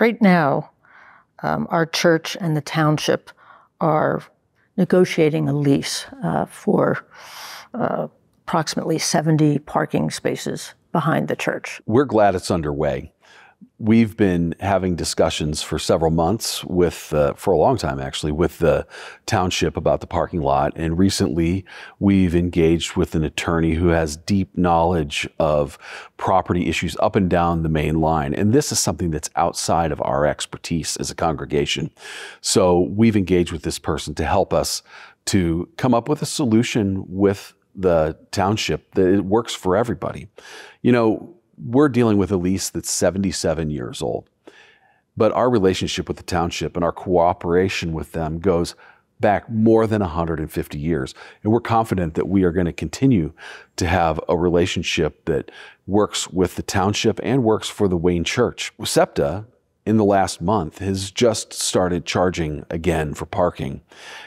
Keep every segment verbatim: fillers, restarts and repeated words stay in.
Right now, um, our church and the township are negotiating a lease uh, for uh, approximately seventy parking spaces behind the church. We're glad it's underway. We've been having discussions for several months with, uh, for a long time actually, with the township about the parking lot. And recently we've engaged with an attorney who has deep knowledge of property issues up and down the main line. And this is something that's outside of our expertise as a congregation. So we've engaged with this person to help us to come up with a solution with the township that it works for everybody. You know, we're dealing with a lease that's seventy-seven years old, but our relationship with the township and our cooperation with them goes back more than one hundred fifty years. And we're confident that we are going to continue to have a relationship that works with the township and works for the Wayne Church. SEPTA, in the last month, has just started charging again for parking.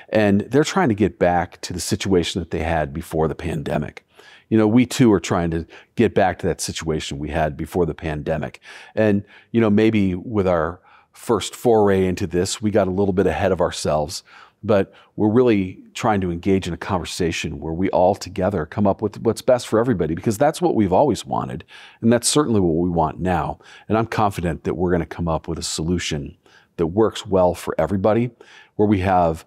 And they're trying to get back to the situation that they had before the pandemic. You know, we too are trying to get back to that situation we had before the pandemic. And, you know, maybe with our first foray into this, we got a little bit ahead of ourselves, but we're really trying to engage in a conversation where we all together come up with what's best for everybody, because that's what we've always wanted. And that's certainly what we want now. And I'm confident that we're going to come up with a solution that works well for everybody, where we have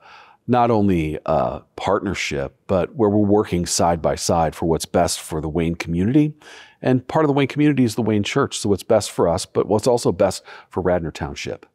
not only a partnership, but where we're working side by side for what's best for the Wayne community. And part of the Wayne community is the Wayne Church, so what's best for us, but what's also best for Radnor Township.